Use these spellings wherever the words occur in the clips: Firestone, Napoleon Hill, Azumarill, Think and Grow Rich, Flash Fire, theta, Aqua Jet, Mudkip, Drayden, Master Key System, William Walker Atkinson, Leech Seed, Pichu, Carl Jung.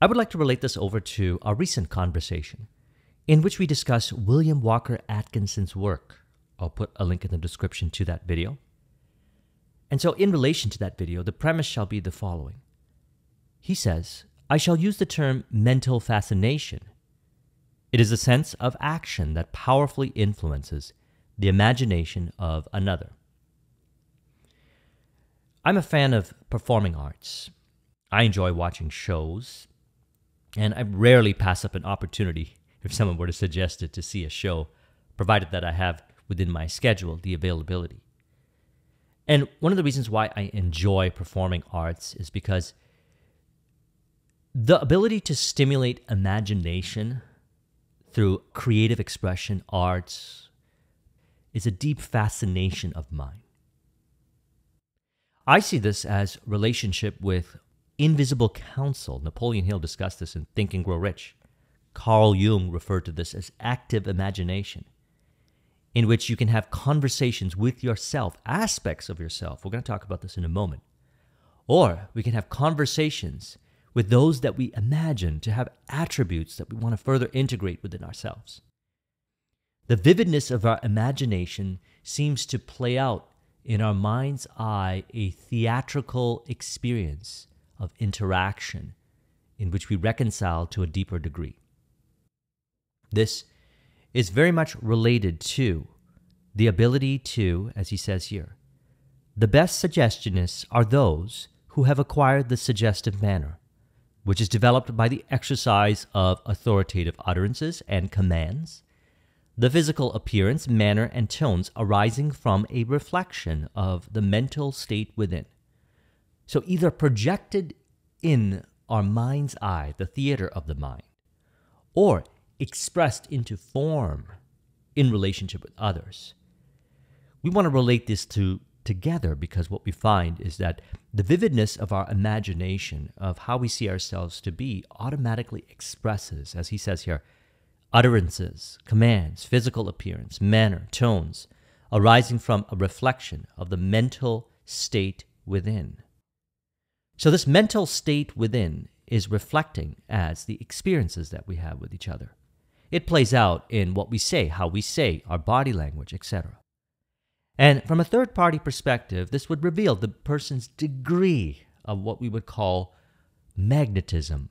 I would like to relate this over to our recent conversation, in which we discuss William Walker Atkinson's work. I'll put a link in the description to that video. And so in relation to that video, the premise shall be the following. He says, I shall use the term mental fascination. It is a sense of action that powerfully influences the imagination of another. I'm a fan of performing arts. I enjoy watching shows, and I rarely pass up an opportunity if someone were to suggest it to see a show, provided that I have within my schedule the availability. And one of the reasons why I enjoy performing arts is because the ability to stimulate imagination through creative expression, arts, is a deep fascination of mine. I see this as relationship with invisible counsel. Napoleon Hill discussed this in Think and Grow Rich. Carl Jung referred to this as active imagination, in which you can have conversations with yourself, aspects of yourself. We're going to talk about this in a moment. Or we can have conversations with those that we imagine to have attributes that we want to further integrate within ourselves. The vividness of our imagination seems to play out in our mind's eye a theatrical experience of interaction in which we reconcile to a deeper degree. This is very much related to the ability to, as he says here, the best suggestionists are those who have acquired the suggestive manner, which is developed by the exercise of authoritative utterances and commands, the physical appearance, manner, and tones arising from a reflection of the mental state within. So either projected in our mind's eye, the theater of the mind, or expressed into form in relationship with others. We want to relate this together because what we find is that the vividness of our imagination of how we see ourselves to be automatically expresses, as he says here, utterances, commands, physical appearance, manner, tones, arising from a reflection of the mental state within. So this mental state within is reflecting as the experiences that we have with each other. It plays out in what we say, how we say, our body language, etc. And from a third-party perspective, this would reveal the person's degree of what we would call magnetism,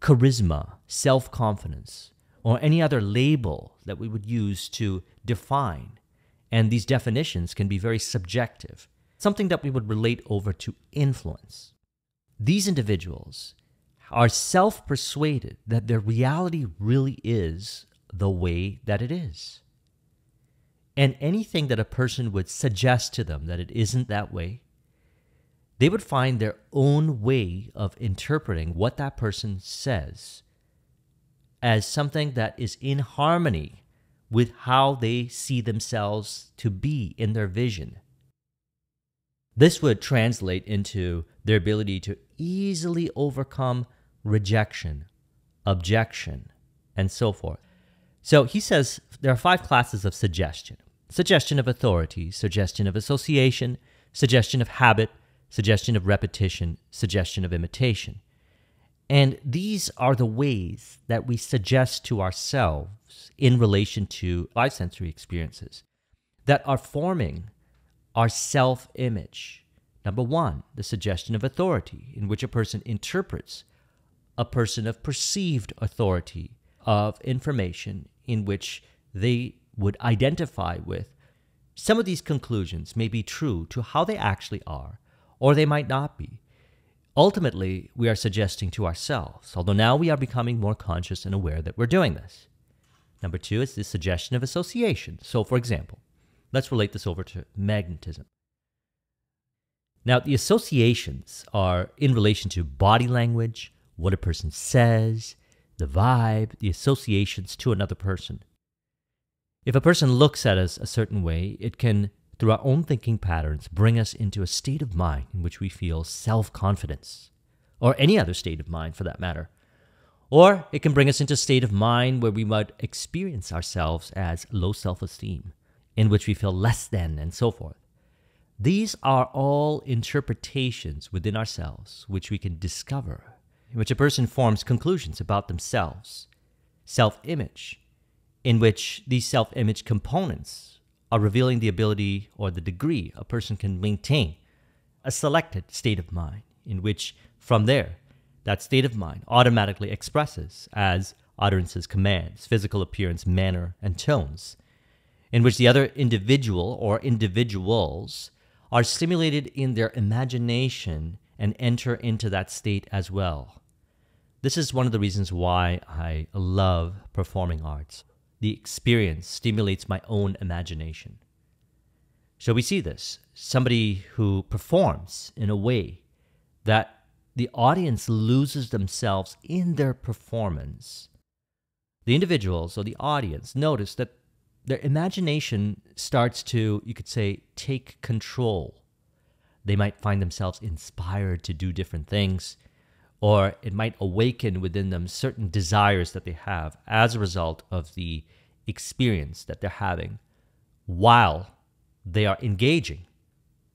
charisma, self-confidence, or any other label that we would use to define. And these definitions can be very subjective, something that we would relate over to influence. These individuals are self-persuaded that their reality really is the way that it is. And anything that a person would suggest to them that it isn't that way, they would find their own way of interpreting what that person says as something that is in harmony with how they see themselves to be in their vision. This would translate into their ability to easily overcome rejection, objection, and so forth. So he says there are 5 classes of suggestion. Suggestion of authority, suggestion of association, suggestion of habit, suggestion of repetition, suggestion of imitation. And these are the ways that we suggest to ourselves in relation to five sensory experiences that are forming our self-image. Number 1, the suggestion of authority, in which a person interprets a person of perceived authority, of information in which they would identify with. Some of these conclusions may be true to how they actually are, or they might not be. Ultimately, we are suggesting to ourselves, although now we are becoming more conscious and aware that we're doing this. Number 2 is the suggestion of association. So, for example, let's relate this over to magnetism. Now, the associations are in relation to body language, what a person says, the vibe, the associations to another person. If a person looks at us a certain way, it can, through our own thinking patterns, bring us into a state of mind in which we feel self-confidence, or any other state of mind for that matter. Or it can bring us into a state of mind where we might experience ourselves as low self-esteem, in which we feel less than, and so forth. These are all interpretations within ourselves which we can discover in which a person forms conclusions about themselves, self-image, in which these self-image components are revealing the ability or the degree a person can maintain a selected state of mind, in which from there, that state of mind automatically expresses as utterances, commands, physical appearance, manner, and tones, in which the other individual or individuals are stimulated in their imagination and enter into that state as well. This is one of the reasons why I love performing arts. The experience stimulates my own imagination. So we see this. Somebody who performs in a way that the audience loses themselves in their performance. The individuals or the audience notice that their imagination starts to, you could say, take control. They might find themselves inspired to do different things, or it might awaken within them certain desires that they have as a result of the experience that they're having while they are engaging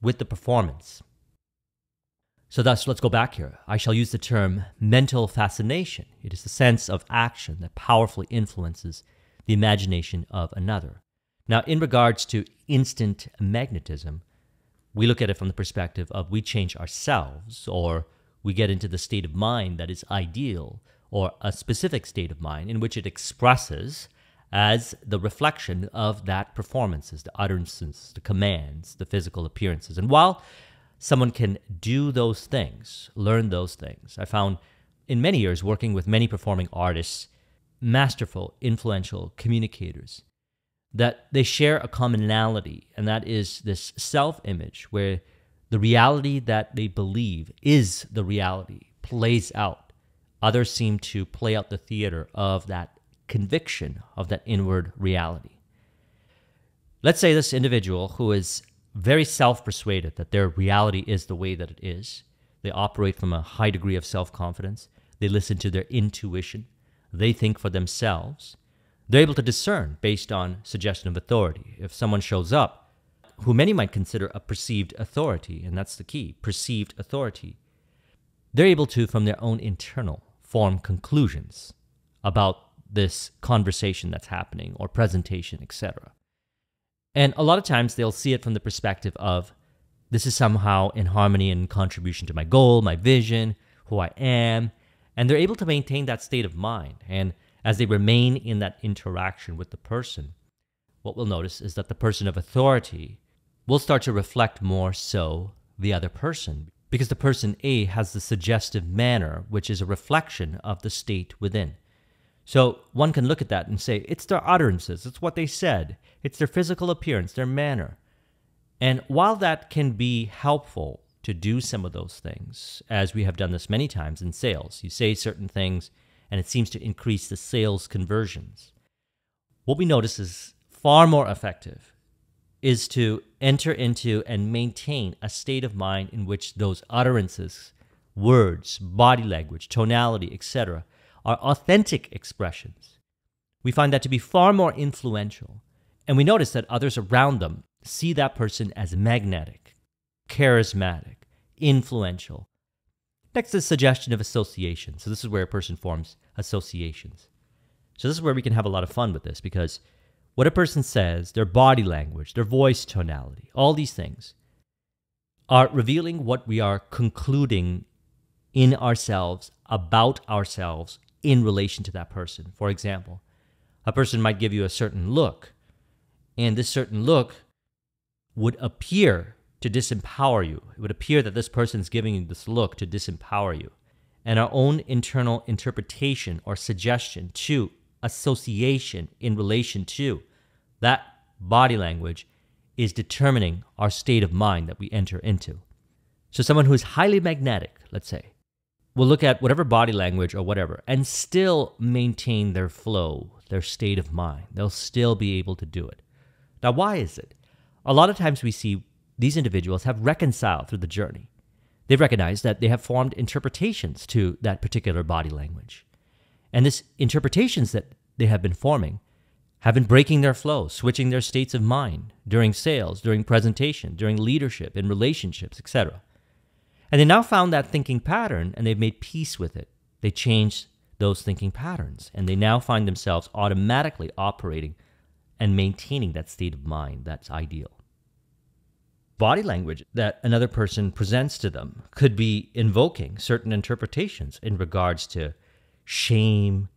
with the performance. So thus, let's go back here. I shall use the term mental fascination. It is the sense of action that powerfully influences the imagination of another. Now, in regards to instant magnetism, we look at it from the perspective of we change ourselves, or we get into the state of mind that is ideal, or a specific state of mind in which it expresses as the reflection of that performances, the utterances, the commands, the physical appearances. And while someone can do those things, learn those things, I found in many years working with many performing artists, masterful, influential communicators, that they share a commonality, and that is this self-image where the reality that they believe is the reality plays out. Others seem to play out the theater of that conviction, of that inward reality. Let's say this individual who is very self-persuaded that their reality is the way that it is. They operate from a high degree of self-confidence. They listen to their intuition. They think for themselves. They're able to discern based on suggestion of authority. If someone shows up, who many might consider a perceived authority, and that's the key, perceived authority, they're able to, from their own internal, form conclusions about this conversation that's happening or presentation, etc. And a lot of times they'll see it from the perspective of, this is somehow in harmony and contribution to my goal, my vision, who I am. And they're able to maintain that state of mind. And as they remain in that interaction with the person, what we'll notice is that the person of authority will start to reflect more so the other person, because the person A has the suggestive manner, which is a reflection of the state within. So one can look at that and say, it's their utterances, it's what they said, it's their physical appearance, their manner. And while that can be helpful to do some of those things, as we have done this many times in sales. You say certain things, and it seems to increase the sales conversions. What we notice is far more effective is to enter into and maintain a state of mind in which those utterances, words, body language, tonality, etc., are authentic expressions. We find that to be far more influential, and we notice that others around them see that person as magnetic, charismatic, influential. Next is suggestion of association. So this is where a person forms associations. So this is where we can have a lot of fun with this, because what a person says, their body language, their voice tonality, all these things are revealing what we are concluding in ourselves, about ourselves, in relation to that person. For example, a person might give you a certain look, and this certain look would appear to disempower you. It would appear that this person is giving you this look to disempower you. And our own internal interpretation or suggestion to association in relation to that body language is determining our state of mind that we enter into. So someone who is highly magnetic, let's say, will look at whatever body language or whatever and still maintain their flow, their state of mind. They'll still be able to do it. Now, why is it? A lot of times we see these individuals have reconciled through the journey. They've recognized that they have formed interpretations to that particular body language. And these interpretations that they have been forming have been breaking their flow, switching their states of mind during sales, during presentation, during leadership, in relationships, etc. And they now found that thinking pattern, and they've made peace with it. they change those thinking patterns, and they now find themselves automatically operating and maintaining that state of mind that's ideal. Body language that another person presents to them could be invoking certain interpretations in regards to shame,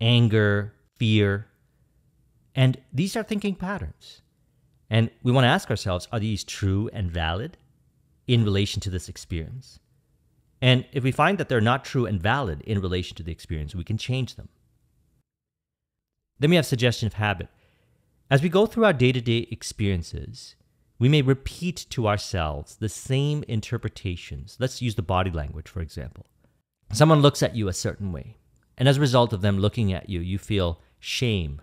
anger, fear, and these are thinking patterns. And we want to ask ourselves, are these true and valid in relation to this experience? And if we find that they're not true and valid in relation to the experience, we can change them. Then we have suggestion of habit. As we go through our day-to-day experiences, we may repeat to ourselves the same interpretations. Let's use the body language, for example. Someone looks at you a certain way, and as a result of them looking at you, you feel shame.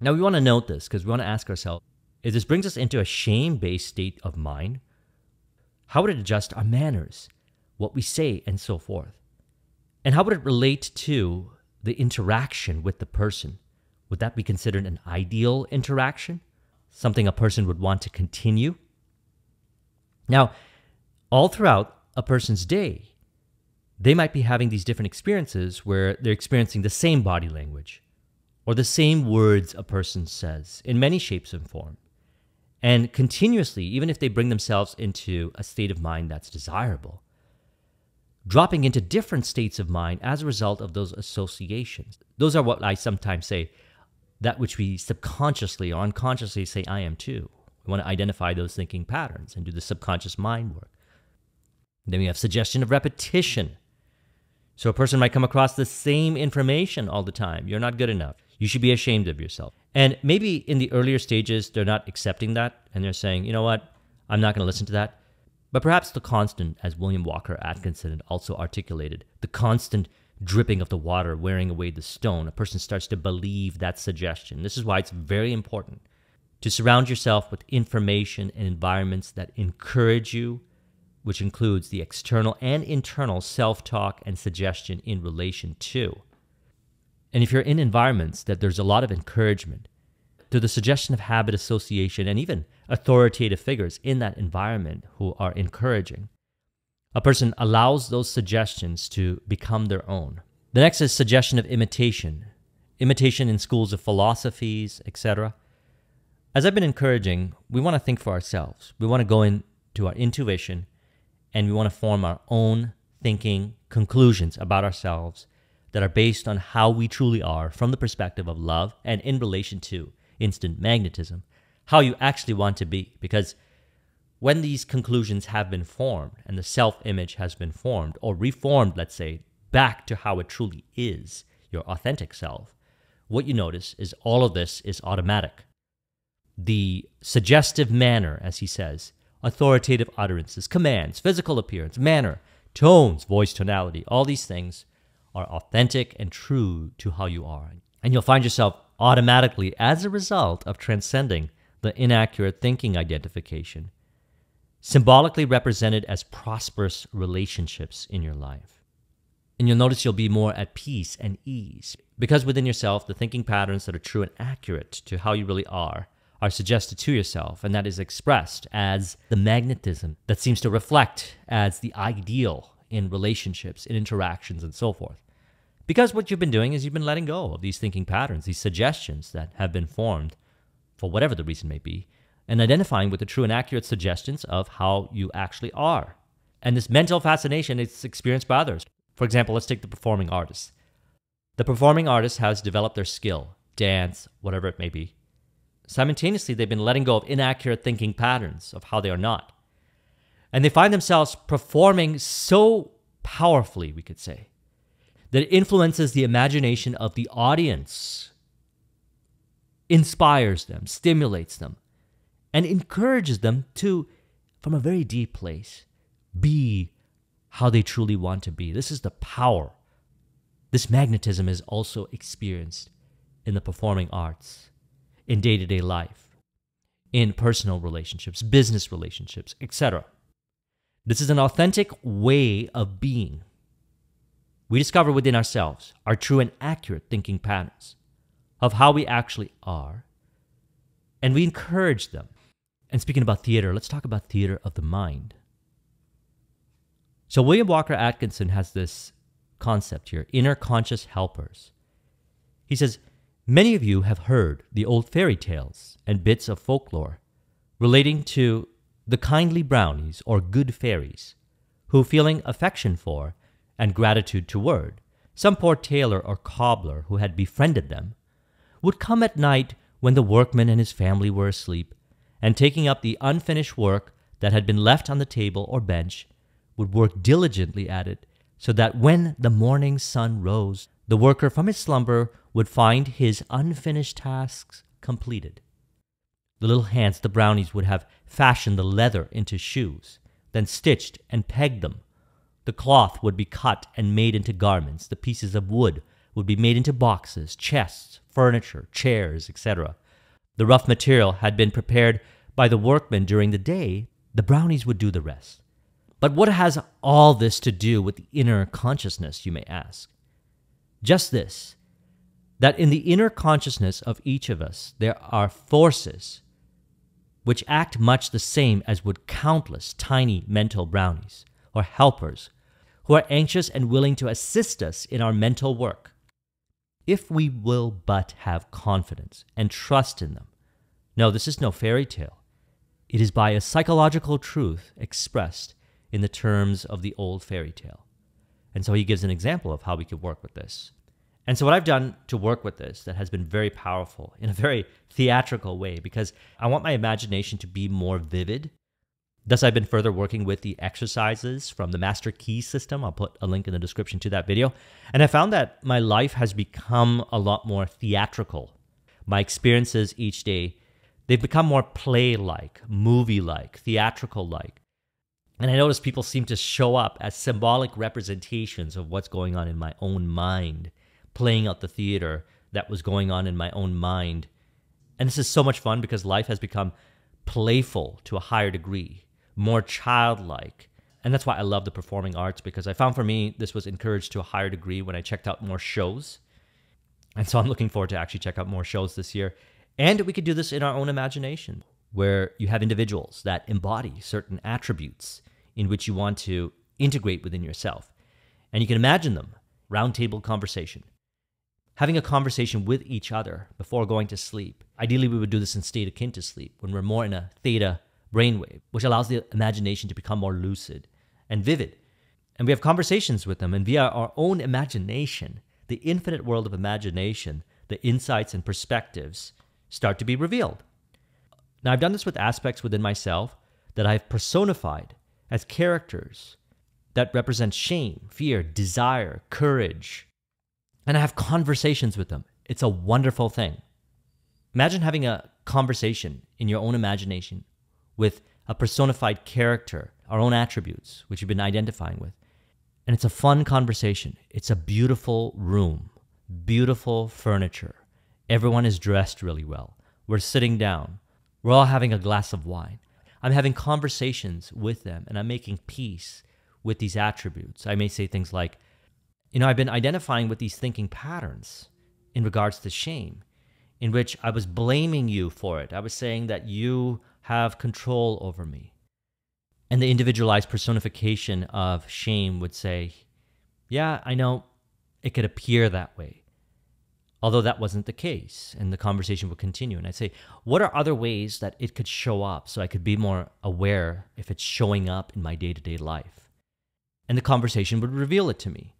Now, we want to note this because we want to ask ourselves, if this brings us into a shame-based state of mind, how would it adjust our manners, what we say, and so forth? And how would it relate to the interaction with the person? Would that be considered an ideal interaction? Something a person would want to continue? Now, all throughout a person's day, they might be having these different experiences where they're experiencing the same body language or the same words a person says in many shapes and forms. And continuously, even if they bring themselves into a state of mind that's desirable, dropping into different states of mind as a result of those associations. Those are what I sometimes say, that which we subconsciously or unconsciously say, I am too. We want to identify those thinking patterns and do the subconscious mind work. Then we have suggestion of repetition. So a person might come across the same information all the time. You're not good enough. You should be ashamed of yourself. And maybe in the earlier stages, they're not accepting that, and they're saying, you know what, I'm not going to listen to that. But perhaps the constant, as William Walker Atkinson had also articulated, the constant dripping of the water wearing away the stone, a person starts to believe that suggestion. This is why it's very important to surround yourself with information and environments that encourage you, which includes the external and internal self-talk and suggestion in relation to. And if you're in environments that there's a lot of encouragement to the suggestion of habit association and even authoritative figures in that environment who are encouraging, a person allows those suggestions to become their own. The next is suggestion of imitation. Imitation in schools of philosophies, etc. As I've been encouraging, we want to think for ourselves. We want to go into our intuition and we want to form our own thinking conclusions about ourselves that are based on how we truly are from the perspective of love and in relation to instant magnetism, how you actually want to be. Because when these conclusions have been formed and the self-image has been formed or reformed, let's say, back to how it truly is, your authentic self, what you notice is all of this is automatic. The suggestive manner, as he says, authoritative utterances, commands, physical appearance, manner, tones, voice tonality, all these things are authentic and true to how you are. And you'll find yourself automatically, as a result of transcending the inaccurate thinking identification, symbolically represented as prosperous relationships in your life. And you'll notice you'll be more at peace and ease, because within yourself, the thinking patterns that are true and accurate to how you really are suggested to yourself, and that is expressed as the magnetism that seems to reflect as the ideal in relationships, in interactions, and so forth. Because what you've been doing is you've been letting go of these thinking patterns, these suggestions that have been formed for whatever the reason may be, and identifying with the true and accurate suggestions of how you actually are. And this mental fascination is experienced by others. For example, let's take the performing artist. The performing artist has developed their skill, dance, whatever it may be. Simultaneously, they've been letting go of inaccurate thinking patterns of how they are not. And they find themselves performing so powerfully, we could say, that it influences the imagination of the audience, inspires them, stimulates them, and encourages them to, from a very deep place, be how they truly want to be. This is the power. This magnetism is also experienced in the performing arts, in day-to-day life, in personal relationships, business relationships, etc. This is an authentic way of being. We discover within ourselves our true and accurate thinking patterns of how we actually are, and we encourage them. And speaking about theater, let's talk about theater of the mind. So William Walker Atkinson has this concept here, inner conscious helpers. He says, many of you have heard the old fairy tales and bits of folklore relating to the kindly brownies or good fairies who, feeling affection for and gratitude toward some poor tailor or cobbler who had befriended them, would come at night when the workman and his family were asleep, and taking up the unfinished work that had been left on the table or bench, would work diligently at it, so that when the morning sun rose, the worker from his slumber would find his unfinished tasks completed. The little hands, the brownies, would have fashioned the leather into shoes, then stitched and pegged them. The cloth would be cut and made into garments. The pieces of wood would be made into boxes, chests, furniture, chairs, etc. The rough material had been prepared by the workmen during the day. The brownies would do the rest. But what has all this to do with the inner consciousness, you may ask? Just this, that in the inner consciousness of each of us, there are forces which act much the same as would countless tiny mental brownies or helpers who are anxious and willing to assist us in our mental work, if we will but have confidence and trust in them. No, this is no fairy tale. It is by a psychological truth expressed in the terms of the old fairy tale. And so he gives an example of how we could work with this. And so what I've done to work with this that has been very powerful in a very theatrical way, because I want my imagination to be more vivid. Thus, I've been further working with the exercises from the Master Key System. I'll put a link in the description to that video. And I found that my life has become a lot more theatrical. My experiences each day, they've become more play-like, movie-like, theatrical-like. And I notice people seem to show up as symbolic representations of what's going on in my own mind, playing out the theater that was going on in my own mind. And this is so much fun because life has become playful to a higher degree, more childlike. And that's why I love the performing arts, because I found for me this was encouraged to a higher degree when I checked out more shows. And so I'm looking forward to actually check out more shows this year. And we could do this in our own imagination, where you have individuals that embody certain attributes in which you want to integrate within yourself. And you can imagine them, roundtable conversation, having a conversation with each other before going to sleep. Ideally, we would do this in state akin to sleep, when we're more in a theta brainwave, which allows the imagination to become more lucid and vivid. And we have conversations with them, and via our own imagination, the infinite world of imagination, the insights and perspectives start to be revealed. Now, I've done this with aspects within myself that I've personified as characters that represent shame, fear, desire, courage, and I have conversations with them. It's a wonderful thing. Imagine having a conversation in your own imagination with a personified character, our own attributes, which you've been identifying with. And it's a fun conversation. It's a beautiful room, beautiful furniture. Everyone is dressed really well. We're sitting down. We're all having a glass of wine. I'm having conversations with them, and I'm making peace with these attributes. I may say things like, you know, I've been identifying with these thinking patterns in regards to shame, in which I was blaming you for it. I was saying that you have control over me. And the individualized personification of shame would say, yeah, I know it could appear that way, although that wasn't the case, and the conversation would continue. And I'd say, what are other ways that it could show up so I could be more aware if it's showing up in my day-to-day life? And the conversation would reveal it to me.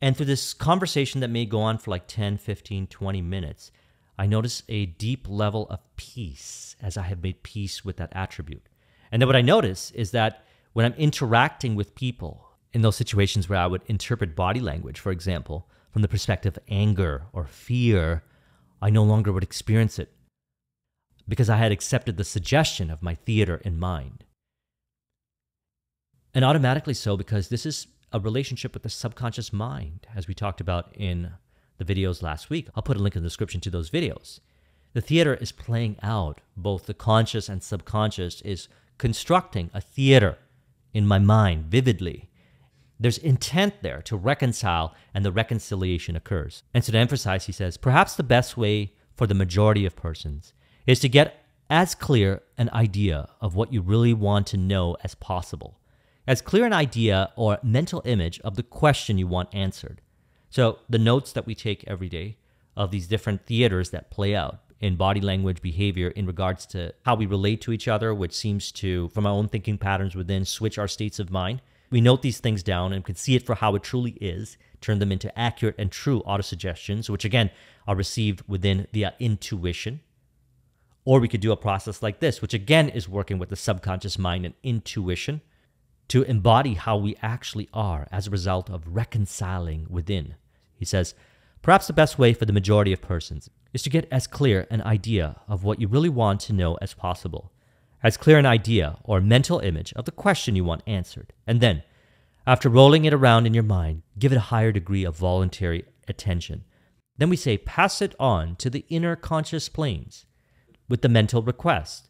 And through this conversation that may go on for like 10, 15, 20 minutes, I notice a deep level of peace as I have made peace with that attribute. And then what I notice is that when I'm interacting with people in those situations where I would interpret body language, for example, from the perspective of anger or fear, I no longer would experience it because I had accepted the suggestion of my theater in mind. And automatically so, because this is a relationship with the subconscious mind, as we talked about in the videos last week. I'll put a link in the description to those videos. The theater is playing out. Both the conscious and subconscious is constructing a theater in my mind vividly. There's intent there to reconcile, and the reconciliation occurs. And so to emphasize, he says, perhaps the best way for the majority of persons is to get as clear an idea of what you really want to know as possible, as clear an idea or mental image of the question you want answered. So the notes that we take every day of these different theaters that play out in body language, behavior, in regards to how we relate to each other, which seems to, from our own thinking patterns within, switch our states of mind. We note these things down and can see it for how it truly is, turn them into accurate and true auto-suggestions, which again are received within via intuition. Or we could do a process like this, which again is working with the subconscious mind and intuition to embody how we actually are as a result of reconciling within. He says, perhaps the best way for the majority of persons is to get as clear an idea of what you really want to know as possible, as clear an idea or mental image of the question you want answered, and then, after rolling it around in your mind, give it a higher degree of voluntary attention. Then we say, pass it on to the inner conscious planes with the mental request.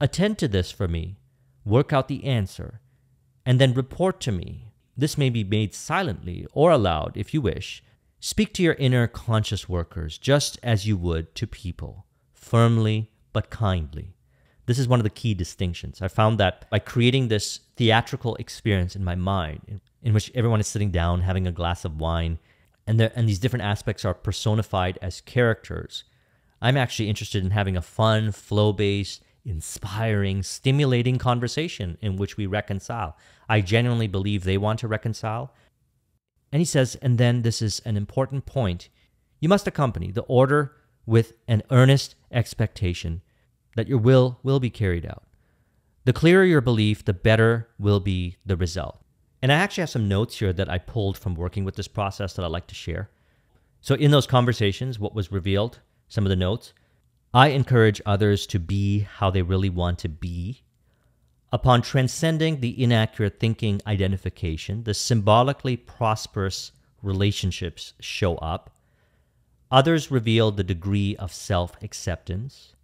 Attend to this for me, work out the answer, and then report to me. This may be made silently or aloud if you wish. Speak to your inner conscious workers just as you would to people, firmly but kindly. This is one of the key distinctions. I found that by creating this theatrical experience in my mind, in which everyone is sitting down, having a glass of wine, and these different aspects are personified as characters, I'm actually interested in having a fun, flow-based, inspiring, stimulating conversation in which we reconcile. I genuinely believe they want to reconcile. And he says, and then this is an important point, you must accompany the order with an earnest expectation that your will be carried out. The clearer your belief, the better will be the result. And I actually have some notes here that I pulled from working with this process that I'd like to share. So in those conversations, what was revealed, some of the notes, I encourage others to be how they really want to be. Upon transcending the inaccurate thinking identification, the symbolically prosperous relationships show up. Others reveal the degree of self-acceptance.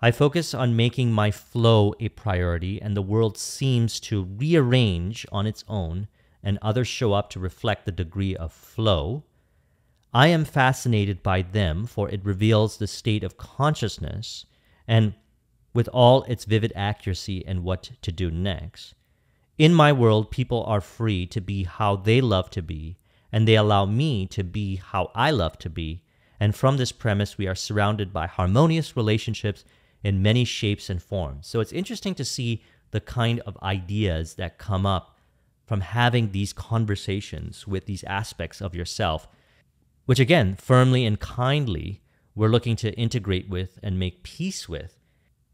I focus on making my flow a priority, and the world seems to rearrange on its own, and others show up to reflect the degree of flow. I am fascinated by them, for it reveals the state of consciousness and with all its vivid accuracy and what to do next. In my world, people are free to be how they love to be, and they allow me to be how I love to be. And from this premise, we are surrounded by harmonious relationships in many shapes and forms. So it's interesting to see the kind of ideas that come up from having these conversations with these aspects of yourself, which again, firmly and kindly, we're looking to integrate with and make peace with.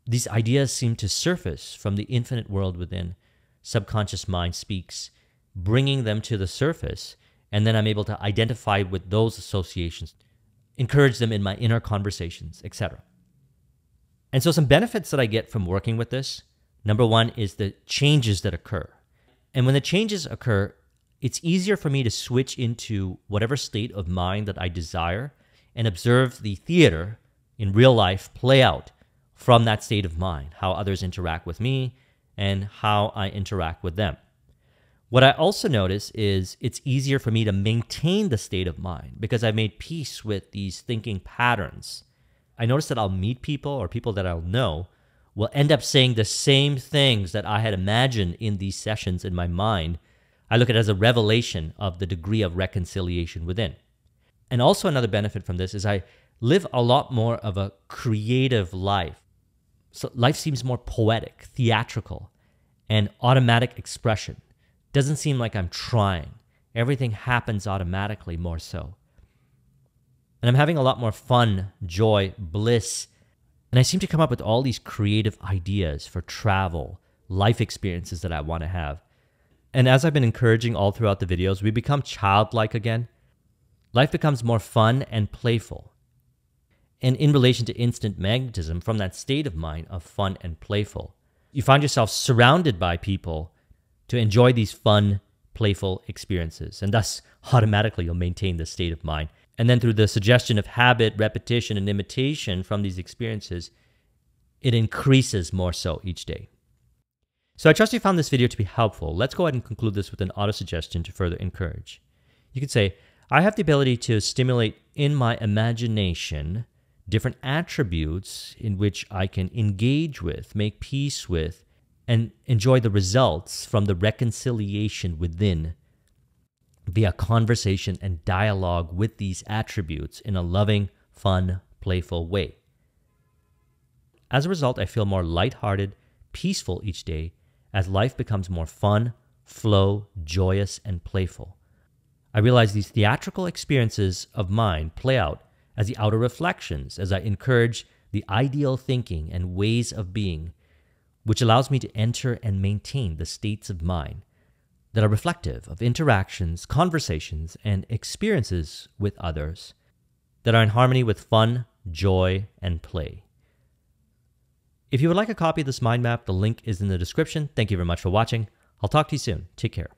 These ideas seem to surface from the infinite world within. Subconscious mind speaks, bringing them to the surface, and then I'm able to identify with those associations, encourage them in my inner conversations, etc. And so some benefits that I get from working with this, number one is the changes that occur. And when the changes occur, it's easier for me to switch into whatever state of mind that I desire and observe the theater in real life play out from that state of mind, how others interact with me and how I interact with them. What I also notice is it's easier for me to maintain the state of mind because I've made peace with these thinking patterns. I notice that I'll meet people, or people that I'll know will end up saying the same things that I had imagined in these sessions in my mind. I look at it as a revelation of the degree of reconciliation within. And also another benefit from this is I live a lot more of a creative life. So life seems more poetic, theatrical, and automatic expression. Doesn't seem like I'm trying. Everything happens automatically more so. And I'm having a lot more fun, joy, bliss. And I seem to come up with all these creative ideas for travel, life experiences that I want to have. And as I've been encouraging all throughout the videos, we become childlike again. Life becomes more fun and playful. And in relation to instant magnetism, from that state of mind of fun and playful, you find yourself surrounded by people to enjoy these fun, playful experiences. And thus, automatically, you'll maintain this state of mind. And then through the suggestion of habit, repetition, and imitation from these experiences, it increases more so each day. So I trust you found this video to be helpful. Let's go ahead and conclude this with an auto-suggestion to further encourage. You could say, I have the ability to stimulate in my imagination different attributes in which I can engage with, make peace with, and enjoy the results from the reconciliation within via conversation and dialogue with these attributes in a loving, fun, playful way. As a result, I feel more lighthearted, peaceful each day as life becomes more fun, flow, joyous, and playful. I realize these theatrical experiences of mine play out as the outer reflections as I encourage the ideal thinking and ways of being, which allows me to enter and maintain the states of mind that are reflective of interactions, conversations, and experiences with others that are in harmony with fun, joy, and play. If you would like a copy of this mind map, the link is in the description. Thank you very much for watching. I'll talk to you soon. Take care.